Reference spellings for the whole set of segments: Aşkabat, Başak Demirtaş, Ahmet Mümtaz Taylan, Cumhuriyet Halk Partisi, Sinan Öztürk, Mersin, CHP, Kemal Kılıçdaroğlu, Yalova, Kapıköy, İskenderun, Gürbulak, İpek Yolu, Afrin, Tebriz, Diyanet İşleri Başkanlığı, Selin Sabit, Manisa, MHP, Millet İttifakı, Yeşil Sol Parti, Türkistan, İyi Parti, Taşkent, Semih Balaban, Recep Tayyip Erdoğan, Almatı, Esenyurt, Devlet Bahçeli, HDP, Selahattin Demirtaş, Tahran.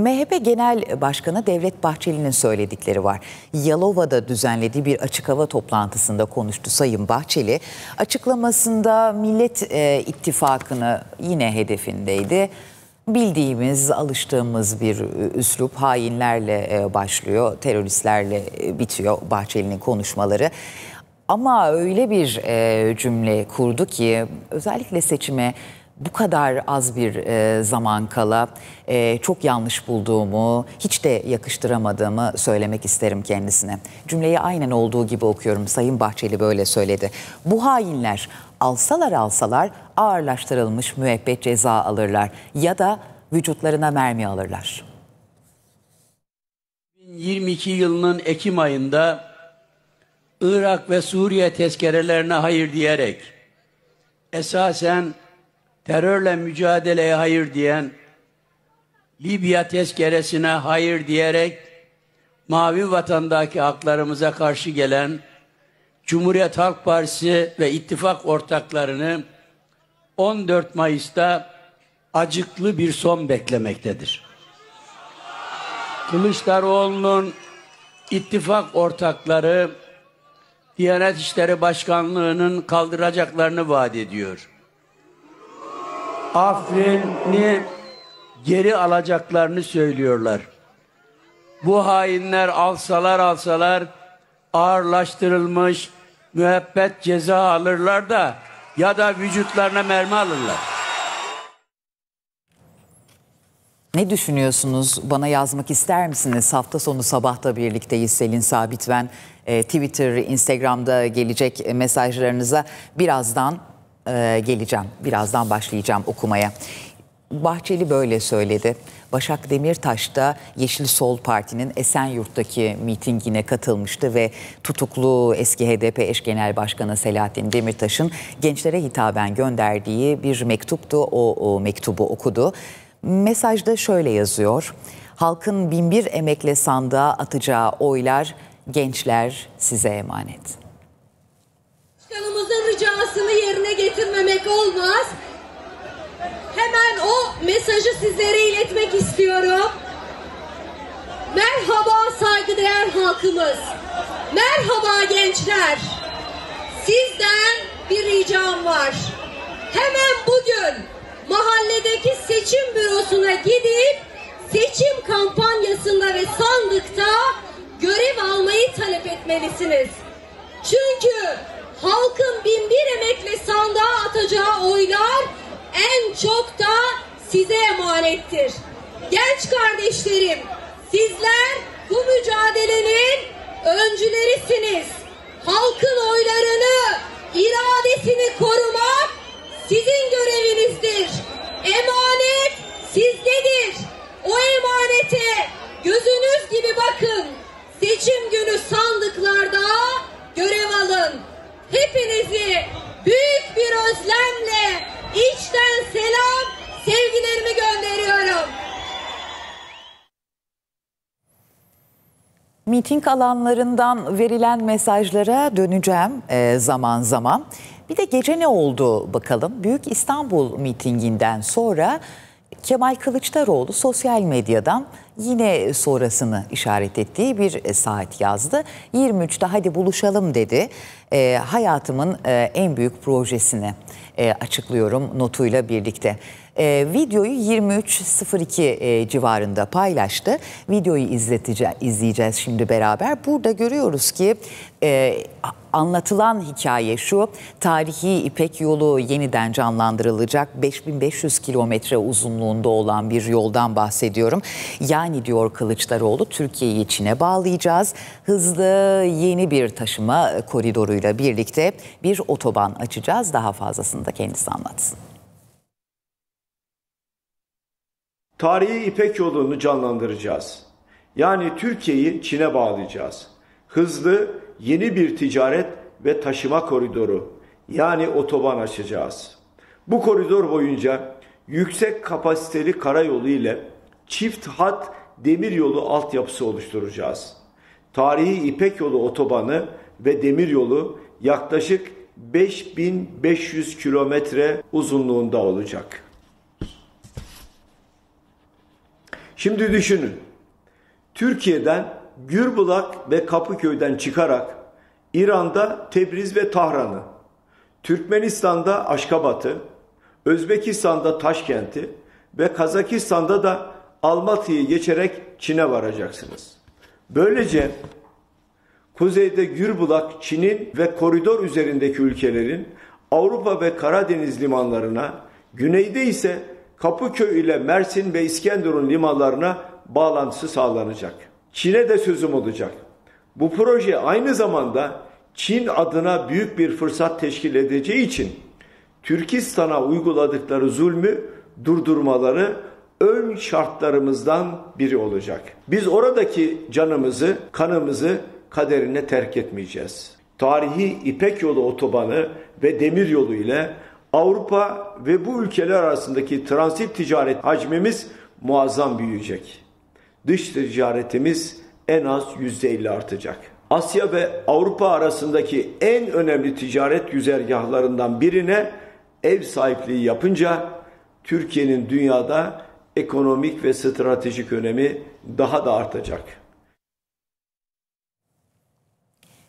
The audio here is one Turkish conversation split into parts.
MHP Genel Başkanı Devlet Bahçeli'nin söyledikleri var. Yalova'da düzenlediği bir açık hava toplantısında konuştu Sayın Bahçeli. Açıklamasında Millet İttifakı'nı yine hedefindeydi. Bildiğimiz, alıştığımız bir üslup, hainlerle başlıyor, teröristlerle bitiyor Bahçeli'nin konuşmaları. Ama öyle bir cümle kurdu ki özellikle seçime bu kadar az bir zaman kala çok yanlış bulduğumu, hiç de yakıştıramadığımı söylemek isterim kendisine. Cümleyi aynen olduğu gibi okuyorum. Sayın Bahçeli böyle söyledi. Bu hainler alsalar ağırlaştırılmış müebbet ceza alırlar ya da vücutlarına mermi alırlar. 2022 yılının Ekim ayında Irak ve Suriye tezkerelerine hayır diyerek esasen terörle mücadeleye hayır diyen, Libya tezkeresine hayır diyerek mavi vatandaki haklarımıza karşı gelen Cumhuriyet Halk Partisi ve ittifak ortaklarını 14 Mayıs'ta acıklı bir son beklemektedir. Kılıçdaroğlu'nun ittifak ortakları Diyanet İşleri Başkanlığı'nın kaldıracaklarını vaat ediyor. Afrin'i geri alacaklarını söylüyorlar. Bu hainler alsalar ağırlaştırılmış müebbet ceza alırlar da ya da vücutlarına mermi alırlar. Ne düşünüyorsunuz? Bana yazmak ister misiniz? Hafta sonu sabahta birlikteyiz. Selin Sabit ben. Twitter, Instagram'da gelecek mesajlarınıza birazdan geleceğim. Birazdan başlayacağım okumaya. Bahçeli böyle söyledi. Başak Demirtaş da Yeşil Sol Parti'nin Esenyurt'taki mitingine katılmıştı ve tutuklu eski HDP eş genel başkanı Selahattin Demirtaş'ın gençlere hitaben gönderdiği bir mektuptu. O mektubu okudu. Mesajda şöyle yazıyor. Halkın 1001 emekle sandığa atacağı oylar gençler size emanet. Başkanımızın ricasını yerine getirmemek olmaz. Hemen o mesajı sizlere iletmek istiyorum. Merhaba saygıdeğer halkımız. Merhaba gençler. Sizden bir ricam var. Hemen bugün mahalledeki seçim bürosuna gidip seçim kampanyasında ve sandıkta görev almayı talep etmelisiniz. Çünkü halkın 1001 emekle sandığa atacağı oylar en çok da size emanettir. Genç kardeşlerim, sizler bu mücadelenin öncülerisiniz. Halkın oylarını, iradesini korumak sizin görevinizdir. Emanet sizdedir. O emanete gözünüz gibi bakın. Seçim günü sandıklarda görev alın. Hepinizi büyük bir özlemle içten selam, sevgilerimi gönderiyorum. Miting alanlarından verilen mesajlara döneceğim zaman zaman. Bir de gece ne oldu bakalım. Büyük İstanbul mitinginden sonra Kemal Kılıçdaroğlu sosyal medyadan yine sonrasını işaret ettiği bir saat yazdı. 23'te hadi buluşalım dedi. Hayatımın en büyük projesini açıklıyorum notuyla birlikte. Videoyu 23.02 civarında paylaştı. Videoyu izleyeceğiz şimdi beraber. Burada görüyoruz ki anlatılan hikaye şu. Tarihi İpek Yolu yeniden canlandırılacak. 5500 kilometre uzunluğunda olan bir yoldan bahsediyorum. Yani diyor Kılıçdaroğlu, Türkiye'yi Çin'e bağlayacağız. Hızlı yeni bir taşıma koridoruyla birlikte bir otoban açacağız. Daha fazlasını da kendisi anlatsın. Tarihi İpek Yolu'nu canlandıracağız. Yani Türkiye'yi Çin'e bağlayacağız. Hızlı yeni bir ticaret ve taşıma koridoru, yani otoban açacağız. Bu koridor boyunca yüksek kapasiteli karayolu ile çift hat demiryolu altyapısı oluşturacağız. Tarihi İpek Yolu otobanı ve demiryolu yaklaşık 5500 kilometre uzunluğunda olacak. Şimdi düşünün. Türkiye'den Gürbulak ve Kapıköy'den çıkarak İran'da Tebriz ve Tahran'ı, Türkmenistan'da Aşkabat'ı, Özbekistan'da Taşkent'i ve Kazakistan'da da Almatı'yı geçerek Çin'e varacaksınız. Böylece kuzeyde Gürbulak, Çin'in ve koridor üzerindeki ülkelerin Avrupa ve Karadeniz limanlarına, güneyde ise Kapıköy ile Mersin ve İskenderun limanlarına bağlantısı sağlanacak. Çin'e de sözüm olacak. Bu proje aynı zamanda Çin adına büyük bir fırsat teşkil edeceği için Türkistan'a uyguladıkları zulmü durdurmaları ön şartlarımızdan biri olacak. Biz oradaki canımızı, kanımızı kaderine terk etmeyeceğiz. Tarihi İpek Yolu otobanı ve demir yolu ile Avrupa ve bu ülkeler arasındaki transit ticaret hacmimiz muazzam büyüyecek. Dış ticaretimiz en az %50 artacak. Asya ve Avrupa arasındaki en önemli ticaret güzergahlarından birine ev sahipliği yapınca Türkiye'nin dünyada ekonomik ve stratejik önemi daha da artacak.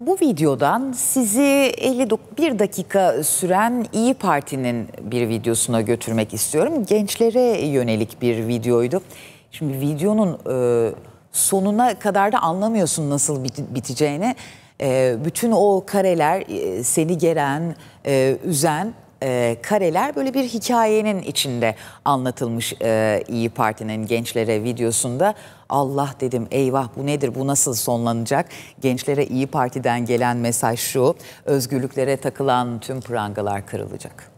Bu videodan sizi 51 dakika süren İyi Parti'nin bir videosuna götürmek istiyorum. Gençlere yönelik bir videoydu. Şimdi videonun sonuna kadar da anlamıyorsun nasıl biteceğini. Bütün o kareler, seni geren, üzen kareler böyle bir hikayenin içinde anlatılmış İyi Parti'nin gençlere videosunda. Allah dedim, eyvah bu nedir, bu nasıl sonlanacak? Gençlere İyi Parti'den gelen mesaj şu: özgürlüklere takılan tüm prangalar kırılacak.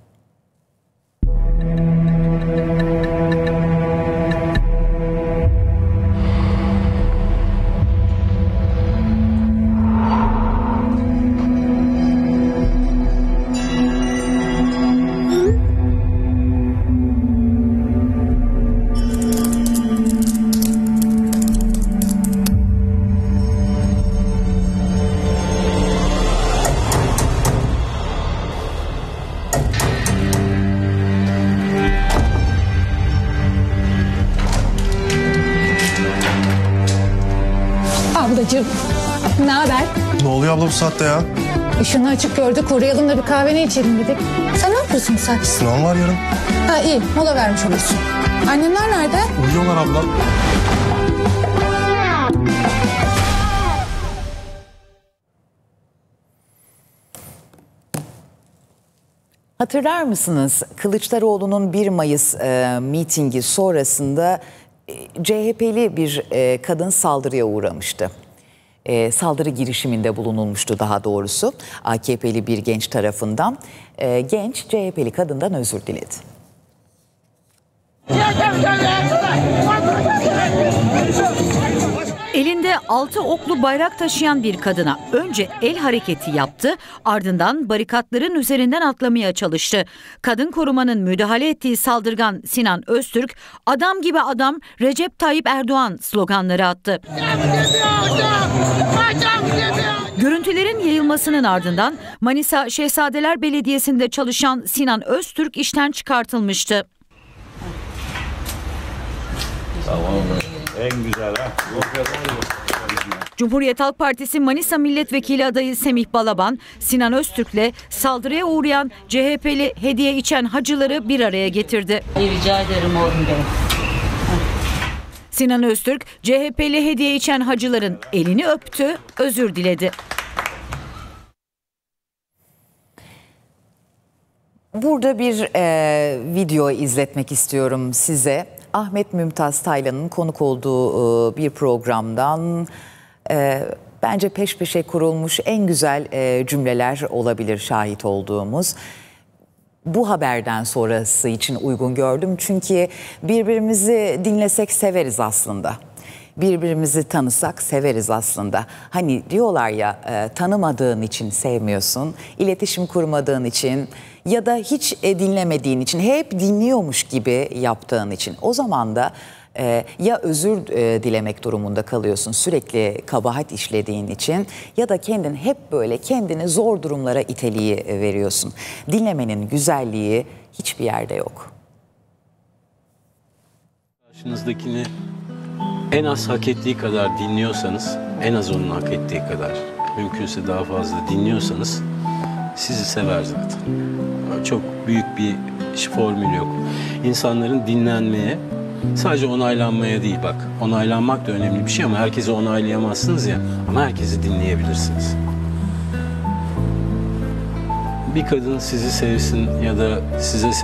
Ne haber? Ne oluyor abla bu saatte ya? Işını açık gördük, koruyalım da bir kahvene içelim dedik. Sen ne yapıyorsun sen? Sınav var yarın. Ha iyi, mola vermiş olursun. Annemler nerede? Uyuyorlar abla. Hatırlar mısınız? Kılıçdaroğlu'nun 1 Mayıs mitingi sonrasında CHP'li bir kadın saldırıya uğramıştı. Saldırı girişiminde bulunulmuştu daha doğrusu AKP'li bir genç tarafından. Genç CHP'li kadından özür diledi. Elinde 6 oklu bayrak taşıyan bir kadına önce el hareketi yaptı, ardından barikatların üzerinden atlamaya çalıştı. Kadın korumanın müdahale ettiği saldırgan Sinan Öztürk, "Adam gibi adam Recep Tayyip Erdoğan" sloganları attı. Görüntülerin yayılmasının ardından Manisa Şehzadeler Belediyesi'nde çalışan Sinan Öztürk işten çıkartılmıştı. Tamam. En güzel ha. Cumhuriyet Halk Partisi Manisa Milletvekili adayı Semih Balaban, Sinan Öztürk'le saldırıya uğrayan CHP'li hediye içen hacıları bir araya getirdi. Rica ederim oğlum benim. Sinan Öztürk, CHP'li hediye içen hacıların elini öptü, özür diledi. Burada bir video izletmek istiyorum size. Ahmet Mümtaz Taylan'ın konuk olduğu bir programdan bence peş peşe kurulmuş en güzel cümleler olabilir şahit olduğumuz. Bu haberden sonrası için uygun gördüm. Çünkü birbirimizi dinlesek severiz aslında. Birbirimizi tanısak severiz aslında. Hani diyorlar ya, tanımadığın için sevmiyorsun, iletişim kurmadığın için ya da hiç dinlemediğin için, hep dinliyormuş gibi yaptığın için. O zaman da ya özür dilemek durumunda kalıyorsun sürekli kabahat işlediğin için ya da kendin hep böyle kendini zor durumlara iteliği veriyorsun. Dinlemenin güzelliği hiçbir yerde yok. Karşınızdakini en az hak ettiği kadar dinliyorsanız, en az onun hak ettiği kadar, mümkünse daha fazla dinliyorsanız sizi sever zaten. Çok büyük bir formül yok. İnsanların dinlenmeye, sadece onaylanmaya değil bak. Onaylanmak da önemli bir şey ama herkese onaylayamazsınız ya. Ama herkesi dinleyebilirsiniz. Bir kadın sizi sevsin ya da size sevsin.